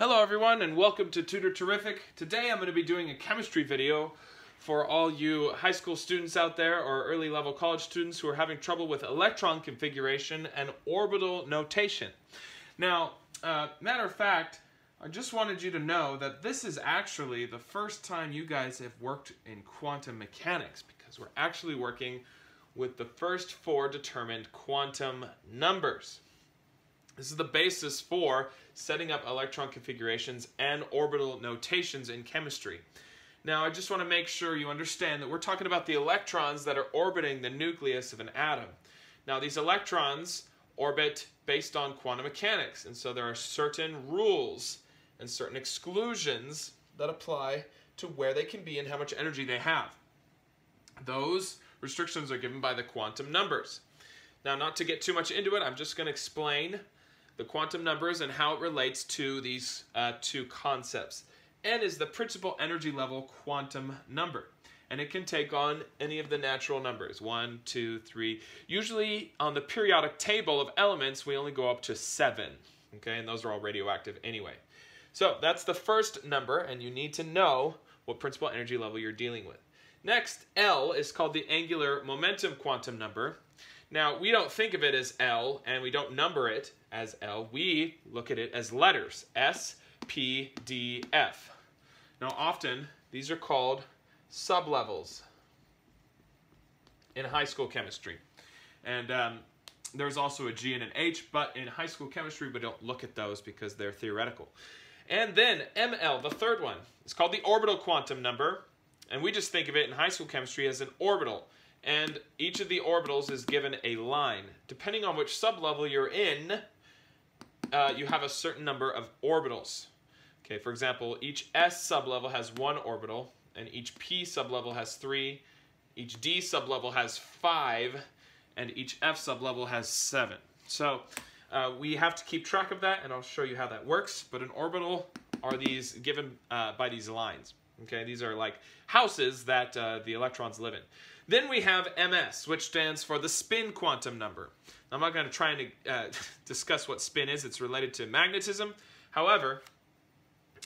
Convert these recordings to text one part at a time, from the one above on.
Hello everyone and welcome to Tutor Terrific. Today I'm going to be doing a chemistry video for all you high school students out there or early level college students who are having trouble with electron configuration and orbital notation. Now, matter of fact, I just wanted you to know that this is actually the first time you guys have worked in quantum mechanics because we're actually working with the first four determined quantum numbers. This is the basis for setting up electron configurations and orbital notations in chemistry. Now, I just want to make sure you understand that we're talking about the electrons that are orbiting the nucleus of an atom. Now, these electrons orbit based on quantum mechanics, and so there are certain rules and certain exclusions that apply to where they can be and how much energy they have. Those restrictions are given by the quantum numbers. Now, not to get too much into it, I'm just going to explain the quantum numbers and how it relates to these two concepts. N is the principal energy level quantum number, and it can take on any of the natural numbers, 1, 2, 3. Usually on the periodic table of elements, we only go up to 7, okay, and those are all radioactive anyway. So that's the first number, and you need to know what principal energy level you're dealing with. Next, L is called the angular momentum quantum number. Now, we don't think of it as L, and we don't number it as L. We look at it as letters, S, P, D, F. Now, often, these are called sublevels in high school chemistry. And there's also a G and an H, but in high school chemistry, we don't look at those because they're theoretical. And then ML, the third one, it's called the orbital quantum number, and we just think of it in high school chemistry as an orbital. And each of the orbitals is given a line. Depending on which sublevel you're in, you have a certain number of orbitals. Okay, for example, each S sublevel has one orbital, and each P sublevel has 3, each D sublevel has 5, and each F sublevel has 7. So we have to keep track of that, and I'll show you how that works. But an orbital are these given by these lines. Okay, these are like houses that the electrons live in. Then we have MS, which stands for the spin quantum number. Now, I'm not going to try and discuss what spin is. It's related to magnetism. However,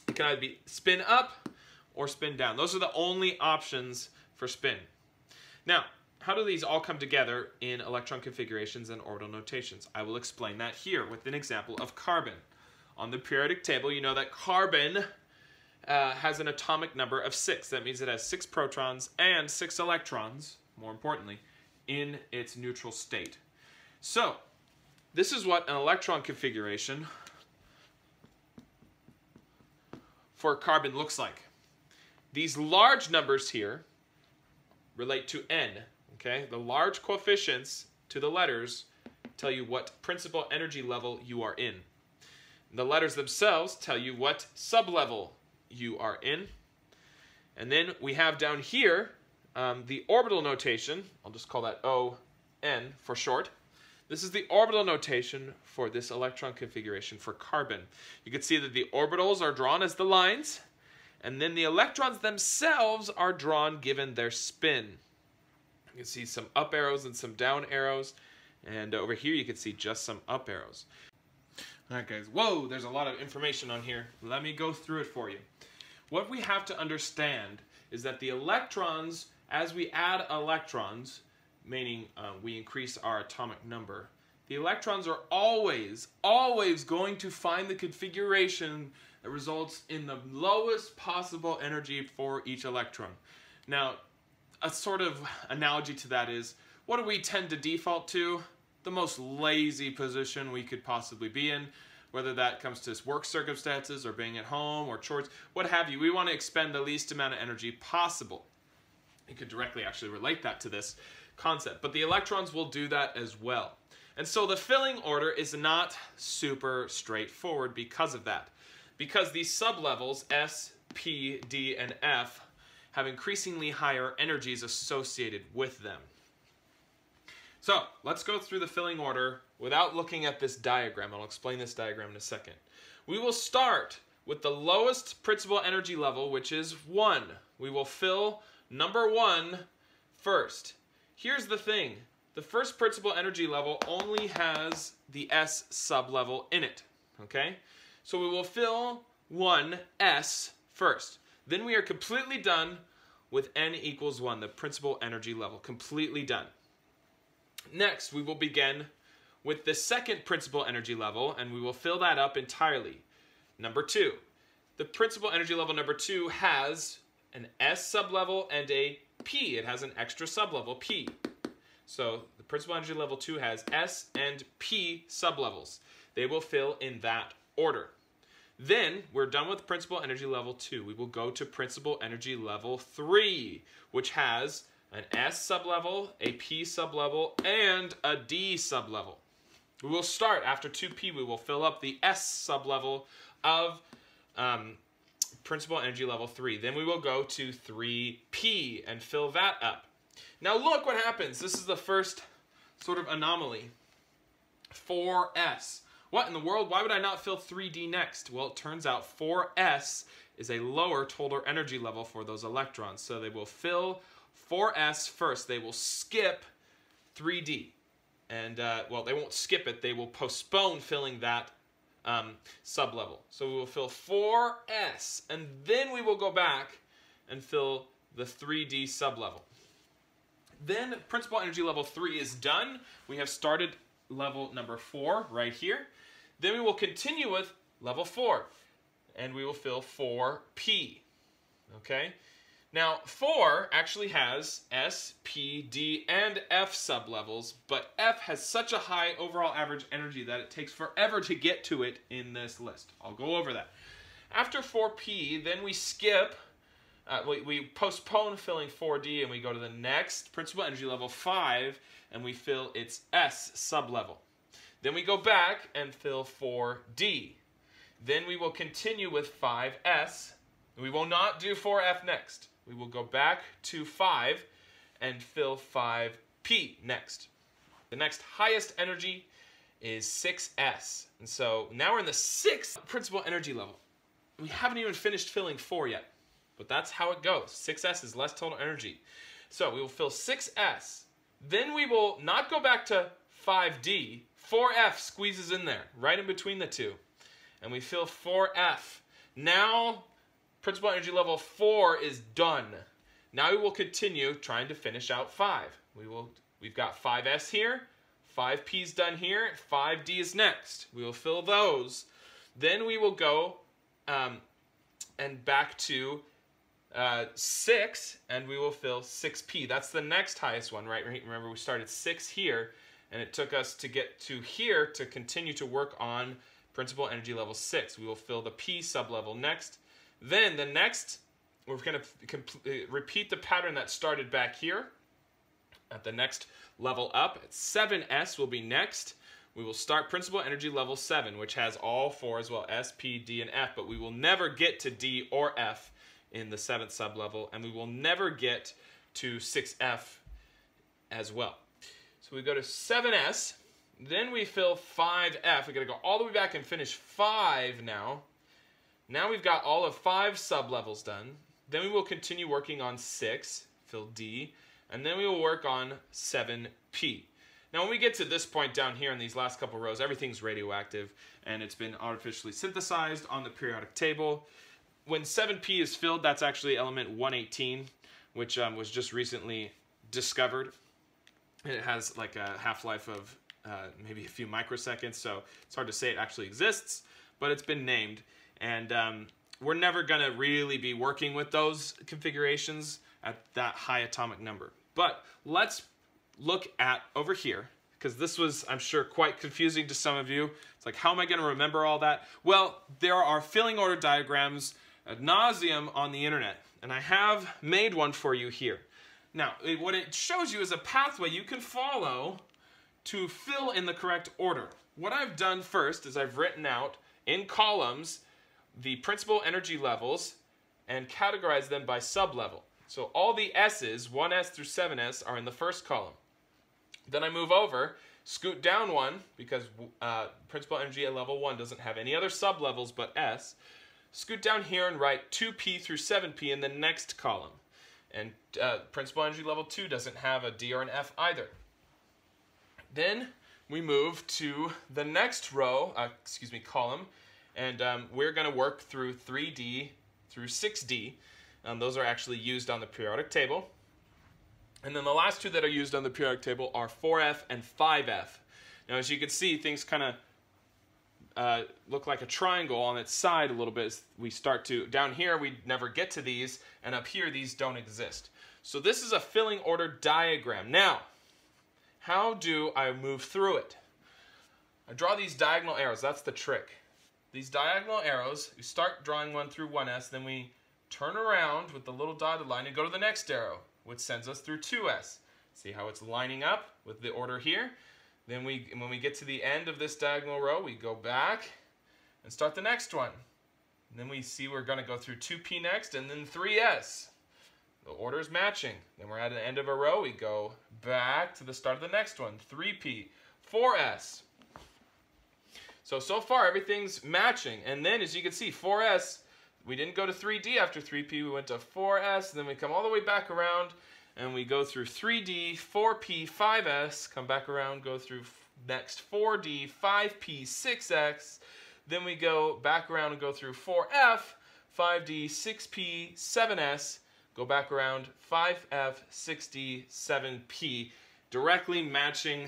it can either be spin up or spin down. Those are the only options for spin. Now, how do these all come together in electron configurations and orbital notations? I will explain that here with an example of carbon. On the periodic table, you know that carbon has an atomic number of 6. That means it has 6 protons and 6 electrons, more importantly, in its neutral state. So, this is what an electron configuration for carbon looks like. These large numbers here relate to N, okay? The large coefficients to the letters tell you what principal energy level you are in. The letters themselves tell you what sublevel you are in. And then we have down here the orbital notation. I'll just call that O(N) for short. This is the orbital notation for this electron configuration for carbon. You can see that the orbitals are drawn as the lines, and then the electrons themselves are drawn given their spin. You can see some up arrows and some down arrows, and over here you can see just some up arrows. Alright guys, whoa, there's a lot of information on here. Let me go through it for you. What we have to understand is that the electrons, as we add electrons, meaning we increase our atomic number, the electrons are always going to find the configuration that results in the lowest possible energy for each electron. Now, a sort of analogy to that is, what do we tend to default to? The most lazy position we could possibly be in, whether that comes to work circumstances or being at home or chores, what have you. We want to expend the least amount of energy possible. You could directly actually relate that to this concept, but the electrons will do that as well. And so the filling order is not super straightforward because of that. Because these sublevels, S, P, D, and F, have increasingly higher energies associated with them. So, let's go through the filling order without looking at this diagram. I'll explain this diagram in a second. We will start with the lowest principal energy level, which is 1. We will fill number 1 first. Here's the thing. The first principal energy level only has the S sublevel in it, okay? So we will fill 1, S first. Then we are completely done with N equals 1, the principal energy level. Completely done. Next, we will begin with the second principal energy level, and we will fill that up entirely. Number 2. The principal energy level number 2 has an S sublevel and a P. It has an extra sublevel, P. So the principal energy level 2 has S and P sublevels. They will fill in that order. Then we're done with principal energy level 2. We will go to principal energy level 3, which has an S sublevel, a P sublevel, and a D sublevel. We will start after 2P. We will fill up the S sublevel of principal energy level 3. Then we will go to 3P and fill that up. Now look what happens. This is the first sort of anomaly. 4S. What in the world? Why would I not fill 3D next? Well, it turns out 4S is a lower total energy level for those electrons. So they will fill 4S first. They will skip 3D. And, well, they won't skip it. They will postpone filling that sublevel. So we will fill 4S, and then we will go back and fill the 3D sublevel. Then principal energy level 3 is done. We have started level number 4 right here. Then we will continue with level 4, and we will fill 4P. Okay? Now 4 actually has S, P, D, and F sublevels, but F has such a high overall average energy that it takes forever to get to it in this list. I'll go over that. After 4P, then we skip, we postpone filling 4D, and we go to the next principal energy level 5, and we fill its S sublevel. Then we go back and fill 4D. Then we will continue with 5S. We will not do 4F next. We will go back to 5 and fill 5P next. The next highest energy is 6S. And so now we're in the 6th principal energy level. We haven't even finished filling 4 yet, but that's how it goes. 6S is less total energy. So we will fill 6S. Then we will not go back to 5D. 4F squeezes in there, right in between the two. And we fill 4F. Now principal energy level 4 is done. Now we will continue trying to finish out 5. We've got 5S here, 5P is done here, 5D is next. We will fill those. Then we will go and back to 6, and we will fill 6P. That's the next highest one, right? Remember, we started 6 here, and it took us to get to here to continue to work on principal energy level 6. We will fill the P sublevel next. Then the next, we're going to repeat the pattern that started back here at the next level up. 7S will be next. We will start principal energy level 7, which has all 4 as well, S, P, D, and F, but we will never get to D or F in the 7th sublevel, and we will never get to 6F as well. So we go to 7S, then we fill 5F. We're going to go all the way back and finish 5 now. Now we've got all of 5 sublevels done. Then we will continue working on 6, fill D, and then we will work on 7P. Now when we get to this point down here in these last couple rows, everything's radioactive and it's been artificially synthesized on the periodic table. When 7P is filled, that's actually element 118, which was just recently discovered. It has like a half-life of maybe a few microseconds, so it's hard to say it actually exists, but it's been named. And we're never going to really be working with those configurations at that high atomic number. But let's look at over here, because this was, I'm sure, quite confusing to some of you. It's like, how am I going to remember all that? Well, there are filling order diagrams ad nauseum on the internet, and I have made one for you here. Now, what it shows you is a pathway you can follow to fill in the correct order. What I've done first is I've written out in columns the principal energy levels and categorize them by sublevel. So all the S's, 1S through 7S, are in the first column. Then I move over, scoot down one, because principal energy at level 1 doesn't have any other sublevels but S. Scoot down here and write 2P through 7P in the next column. And principal energy level 2 doesn't have a D or an F either. Then we move to the next row, excuse me, column, And we're going to work through 3D through 6D. Those are actually used on the periodic table. And then the last two that are used on the periodic table are 4F and 5F. Now, as you can see, things kind of look like a triangle on its side a little bit as we start to, down here we never get to these, and up here these don't exist. So this is a filling order diagram. Now, how do I move through it? I draw these diagonal arrows, that's the trick. These diagonal arrows, you start drawing one through 1S, then we turn around with the little dotted line and go to the next arrow, which sends us through 2S. See how it's lining up with the order here? Then when we get to the end of this diagonal row, we go back and start the next one. And then we see we're going to go through 2P next and then 3S. The order is matching. Then we're at the end of a row, we go back to the start of the next one, 3P, 4S. So far everything's matching. And then as you can see, 4S, we didn't go to 3D after 3P, we went to 4S, and then we come all the way back around and we go through 3D, 4P, 5S, come back around, go through next 4D, 5P, 6X, then we go back around and go through 4F, 5D, 6P, 7S, go back around 5F, 6D, 7P, directly matching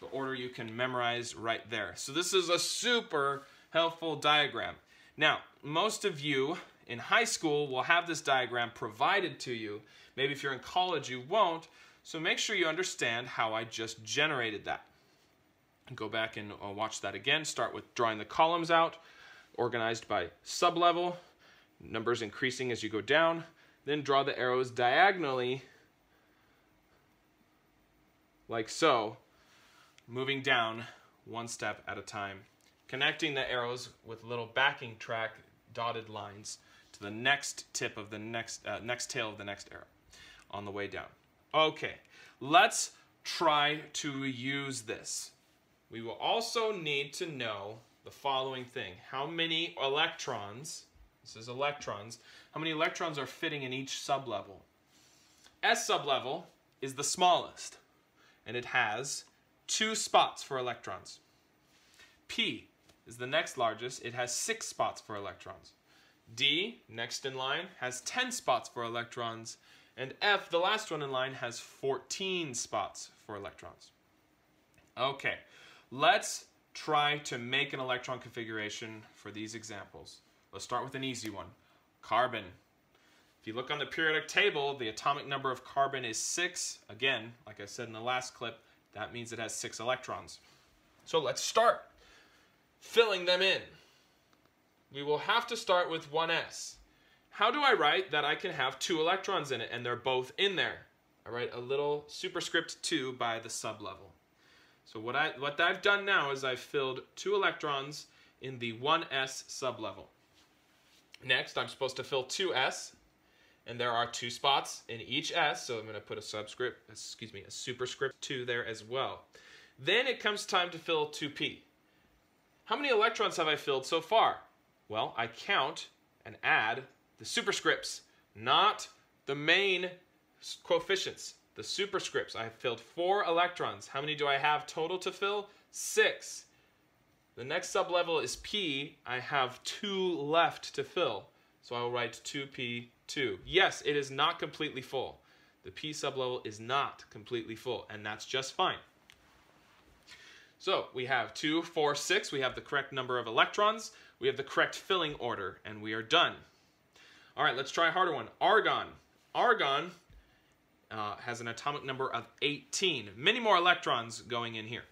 the order you can memorize right there. So this is a super helpful diagram. Now, most of you in high school will have this diagram provided to you. Maybe if you're in college, you won't. So make sure you understand how I just generated that. Go back and watch that again. Start with drawing the columns out, organized by sublevel, numbers increasing as you go down. Then draw the arrows diagonally, like so, moving down one step at a time, connecting the arrows with little backing track dotted lines to the next tip of the next tail of the next arrow on the way down. Okay, let's try to use this. We will also need to know the following thing. How many electrons, this is electrons, how many electrons are fitting in each sublevel? S sublevel is the smallest, and it has 2 spots for electrons. P is the next largest, it has 6 spots for electrons. D, next in line, has 10 spots for electrons, and F, the last one in line, has 14 spots for electrons. Okay, let's try to make an electron configuration for these examples. Let's start with an easy one, carbon. If you look on the periodic table, the atomic number of carbon is 6. Again, like I said in the last clip, that means it has 6 electrons. So let's start filling them in. We will have to start with 1s. How do I write that I can have 2 electrons in it and they're both in there? I write a little superscript 2 by the sublevel. So what I've done now is I've filled 2 electrons in the 1s sublevel. Next, I'm supposed to fill 2s, and there are 2 spots in each s, so I'm going to put a superscript 2 there as well. Then it comes time to fill 2p. How many electrons have I filled so far? Well, I count and add the superscripts, not the main coefficients, the superscripts. I have filled 4 electrons. How many do I have total to fill? 6. The next sublevel is P. I have 2 left to fill, so I will write 2p2. Yes, it is not completely full. The P sublevel is not completely full, and that's just fine. So we have 2, 4, 6, we have the correct number of electrons, we have the correct filling order, and we are done. All right, let's try a harder one, argon. Argon has an atomic number of 18. Many more electrons going in here.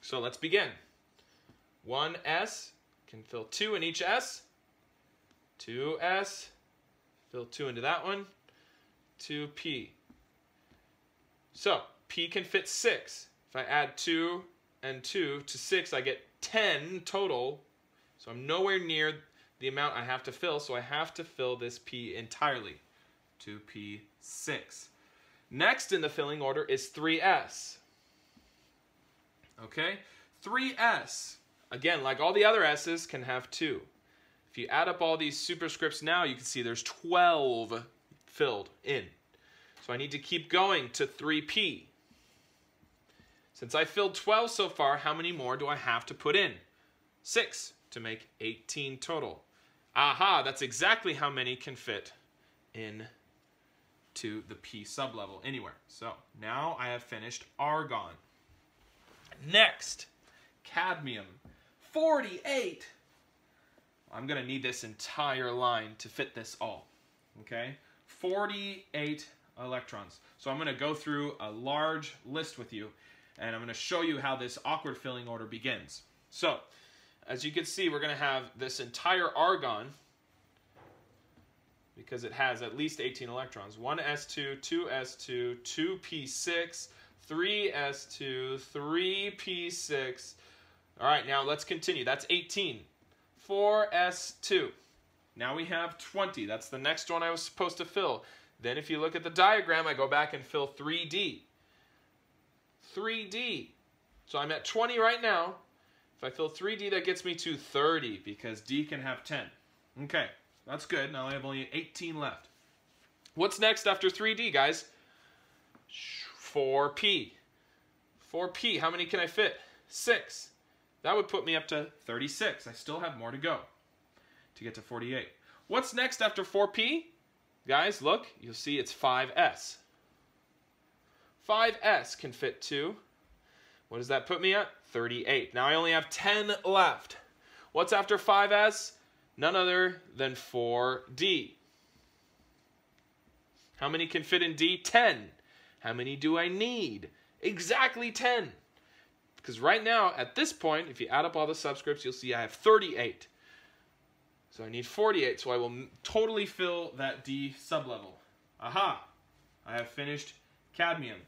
So let's begin. 1s, can fill 2 in each s. 2s, fill 2 into that one. 2p. So p can fit 6. If I add 2 and 2 to 6, I get 10 total, so I'm nowhere near the amount I have to fill, so I have to fill this P entirely, 2P6. Next in the filling order is 3S. Okay, 3S, again, like all the other S's, can have 2. If you add up all these superscripts now, you can see there's 12 filled in. So I need to keep going to 3P. Since I filled 12 so far, how many more do I have to put in? 6. to make 18 total. Aha, that's exactly how many can fit in to the P sublevel anywhere. So now I have finished argon. Next, cadmium, 48. I'm gonna need this entire line to fit this all, okay? 48 electrons. So I'm gonna go through a large list with you, and I'm gonna show you how this awkward filling order begins. So, as you can see, we're gonna have this entire argon, because it has at least 18 electrons, 1s2, 2s2, 2p6, 3s2, 3p6. All right, now let's continue. That's 18. 4s2. Now we have 20. That's the next one I was supposed to fill. Then if you look at the diagram, I go back and fill 3d. 3d. So I'm at 20 right now. If I fill 3d, that gets me to 30, because d can have 10. Okay, that's good. Now I have only 18 left. What's next after 3d, guys? 4p. 4p, how many can I fit? 6. That would put me up to 36. I still have more to go to get to 48. What's next after 4p? Guys, look, you'll see it's 5s. 5s can fit 2. What does that put me at? 38. Now I only have 10 left. What's after 5s? None other than 4d. How many can fit in d? 10. How many do I need? Exactly 10. Because right now, at this point, if you add up all the subscripts, you'll see I have 38. So I need 48, so I will totally fill that D sublevel. Aha! I have finished cadmium.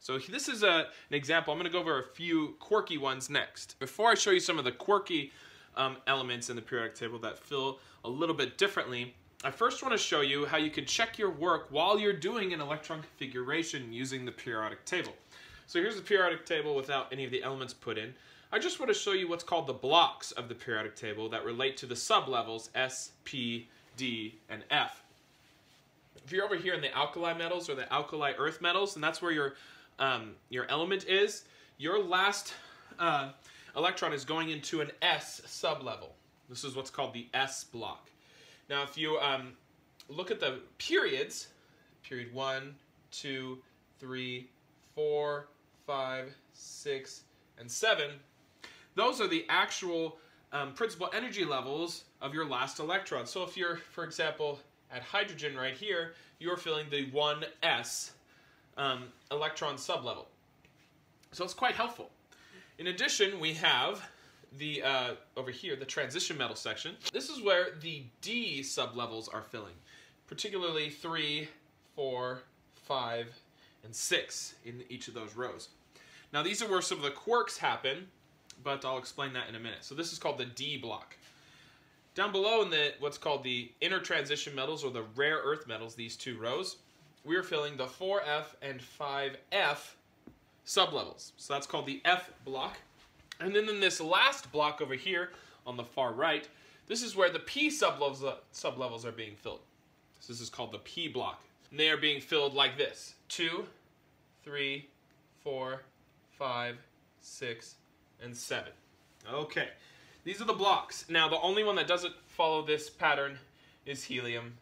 So this is an example. I'm going to go over a few quirky ones next. Before I show you some of the quirky elements in the periodic table that fill a little bit differently, I first want to show you how you can check your work while you're doing an electron configuration using the periodic table. So here's the periodic table without any of the elements put in. I just want to show you what's called the blocks of the periodic table that relate to the sublevels S, P, D, and F. If you're over here in the alkali metals or the alkali earth metals, and that's where your element is, your last electron is going into an S sublevel. This is what's called the S block. Now if you look at the periods, period 1, 2, 3, 4, 5, 6, and 7, those are the actual principal energy levels of your last electron. So if you're, for example, at hydrogen right here, you're filling the 1s electron sublevel. So it's quite helpful. In addition, we have the, over here, the transition metal section. This is where the D sublevels are filling, particularly 3, 4, 5, and 6 in each of those rows. Now these are where some of the quirks happen, but I'll explain that in a minute. So this is called the D block. Down below in the what's called the inner transition metals or the rare earth metals, these two rows, we are filling the 4F and 5F sublevels. So that's called the F block. And then in this last block over here on the far right, this is where the P sublevels are being filled. So this is called the P block. And they are being filled like this. 2, 3, 4, 5, 6, and 7. Okay, these are the blocks. Now, the only one that doesn't follow this pattern is helium.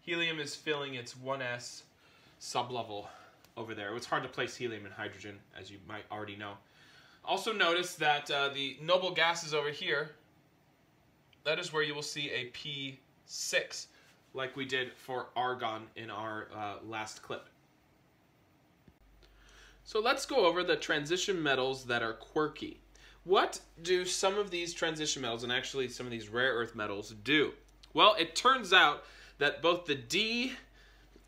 Helium is filling its 1s sublevel over there. It's hard to place helium and hydrogen, as you might already know. Also notice that the noble gases over here, that is where you will see a P6, like we did for argon in our last clip. So let's go over the transition metals that are quirky. What do some of these transition metals, and actually some of these rare earth metals, do? Well, it turns out that both the D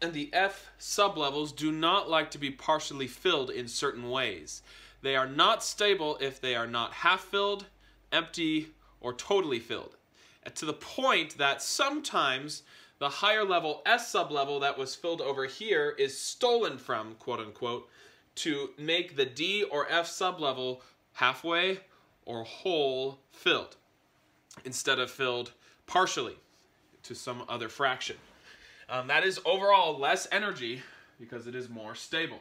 and the F sublevels do not like to be partially filled in certain ways. They are not stable if they are not half filled, empty, or totally filled, to the point that sometimes the higher level S sublevel that was filled over here is stolen from, quote unquote, to make the D or F sublevel halfway or whole filled, instead of filled partially to some other fraction. That is overall less energy because it is more stable.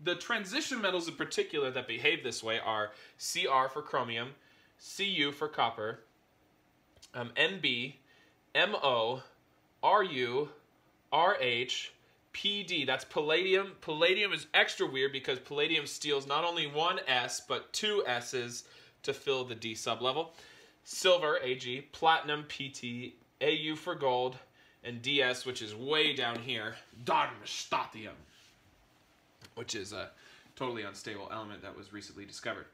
The transition metals in particular that behave this way are Cr for chromium, Cu for copper, Nb, Mo, Ru, Rh, Pd, that's palladium. Palladium is extra weird because palladium steals not only one S, but two S's to fill the D sublevel. Silver, Ag, platinum, Pt, Au for gold, and Ds, which is way down here, darmstadtium, which is a totally unstable element that was recently discovered.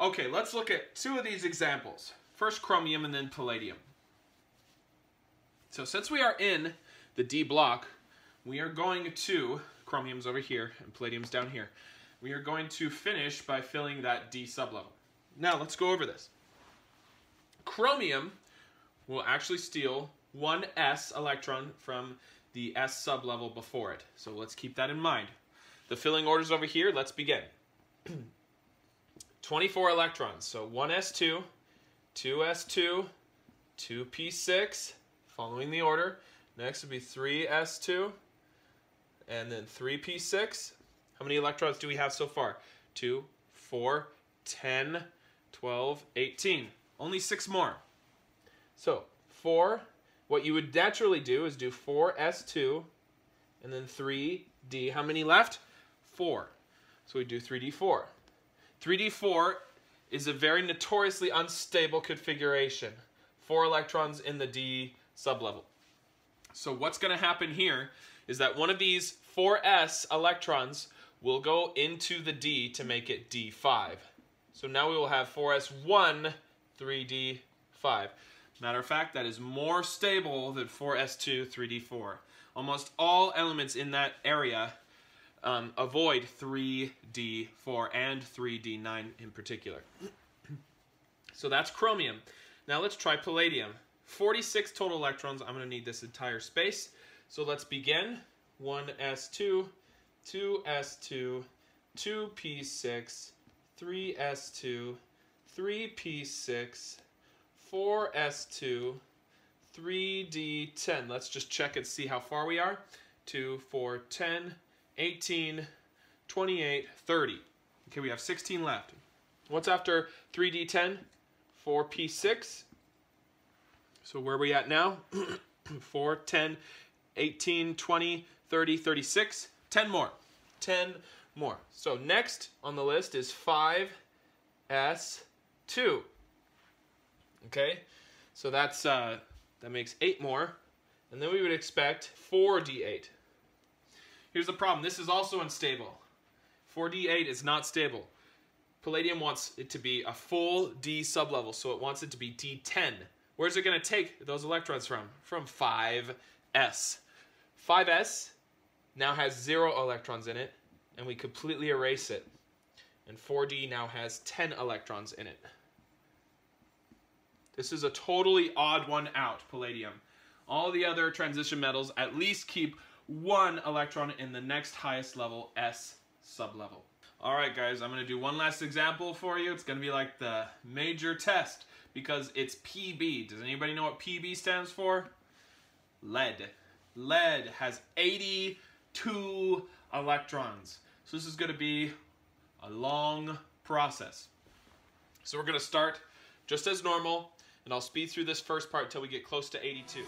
Okay, let's look at two of these examples. First chromium and then palladium. So since we are in the D block, we are going to, chromium's over here and palladium's down here, we are going to finish by filling that D sublevel. Now let's go over this. Chromium will actually steal one S electron from the S sublevel before it. So let's keep that in mind. The filling order's over here, let's begin. 24 electrons, so 1s2, 2s2, 2p6, following the order. Next would be 3s2, and then 3p6. How many electrons do we have so far? 2, 4, 10, 12, 18. Only 6 more. So 4, what you would naturally do is do 4s2, and then 3d. How many left? 4. So we do 3d4. 3d4 is a very notoriously unstable configuration. 4 electrons in the D sublevel. So what's going to happen here is that one of these 4s electrons will go into the D to make it D5. So now we will have 4s1, 3d5. Matter of fact, that is more stable than 4s2, 3d4. Almost all elements in that area avoid 3d4 and 3d9 in particular. So that's chromium. Now let's try palladium. 46 total electrons. I'm going to need this entire space. So let's begin. 1s2, 2s2, 2p6, 3s2, 3p6, 4s2, 3d10. Let's just check and see how far we are. 2, 4, 10, 18, 28, 30. Okay, we have 16 left. What's after 3d10? 4p6. So where are we at now? 4, 10, 18, 20, 30, 36, 10 more. 10 more. So next on the list is 5s2. Okay? So that's that makes 8 more. And then we would expect 4d8. Here's the problem. This is also unstable. 4d8 is not stable. Palladium wants it to be a full D sublevel, so it wants it to be d10. Where's it going to take those electrons from? From 5s. 5s now has 0 electrons in it, and we completely erase it. And 4d now has 10 electrons in it. This is a totally odd one out, palladium. All the other transition metals at least keep 1 electron in the next highest level, S sublevel. All right, guys, I'm going to do one last example for you. It's going to be like the major test, because it's PB. Does anybody know what PB stands for? Lead. Lead has 82 electrons. So this is going to be a long process. So we're going to start just as normal, and I'll speed through this first part till we get close to 82.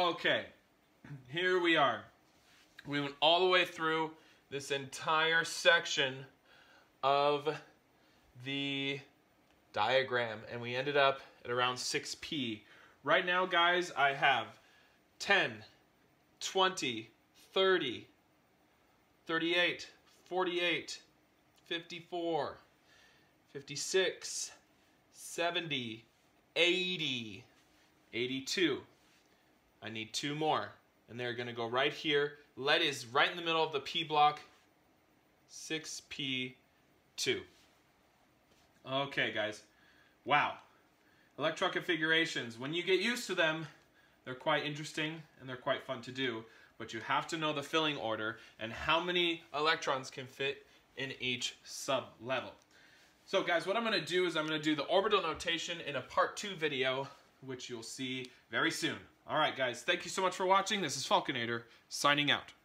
Okay, here we are. We went all the way through this entire section of the diagram, and we ended up at around 6p. Right now, guys, I have 10, 20, 30, 38, 48, 54, 56, 70, 80, 82. I need 2 more, and they're going to go right here. Lead is right in the middle of the P block, 6p2. Okay, guys. Wow. Electron configurations, when you get used to them, they're quite interesting and they're quite fun to do, but you have to know the filling order and how many electrons can fit in each sub-level. So guys, what I'm going to do is I'm going to do the orbital notation in a part 2 video, which you'll see very soon. All right, guys, thank you so much for watching. This is Falconator signing out.